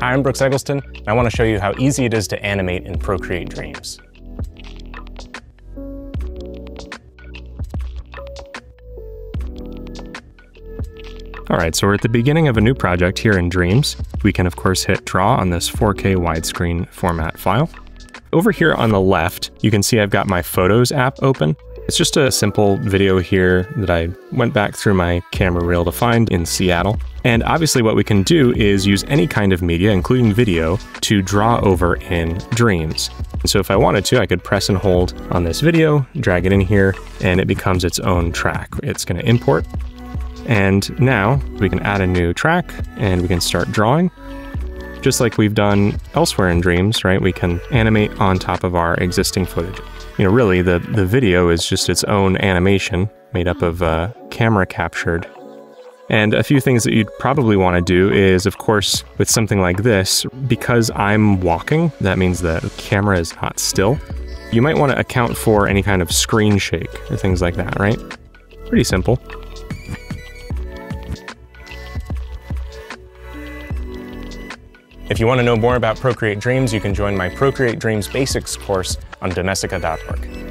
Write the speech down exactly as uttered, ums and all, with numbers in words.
Hi, I'm Brooks Eggleston, and I want to show you how easy it is to animate in Procreate Dreams. All right, so we're at the beginning of a new project here in Dreams. We can, of course, hit Draw on this four K widescreen format file. Over here on the left, you can see I've got my Photos app open. It's just a simple video here that I went back through my camera reel to find in Seattle. And obviously what we can do is use any kind of media, including video, to draw over in Dreams. And so if I wanted to, I could press and hold on this video, drag it in here, and it becomes its own track. It's going to import. And now we can add a new track and we can start drawing. Just like we've done elsewhere in Dreams, right? We can animate on top of our existing footage. You know, really, the, the video is just its own animation made up of uh, camera captured. And a few things that you'd probably want to do is, of course, with something like this, because I'm walking, that means the camera is not still. You might want to account for any kind of screen shake or things like that, right? Pretty simple. If you want to know more about Procreate Dreams, you can join my Procreate Dreams Basics course on Domestika dot org.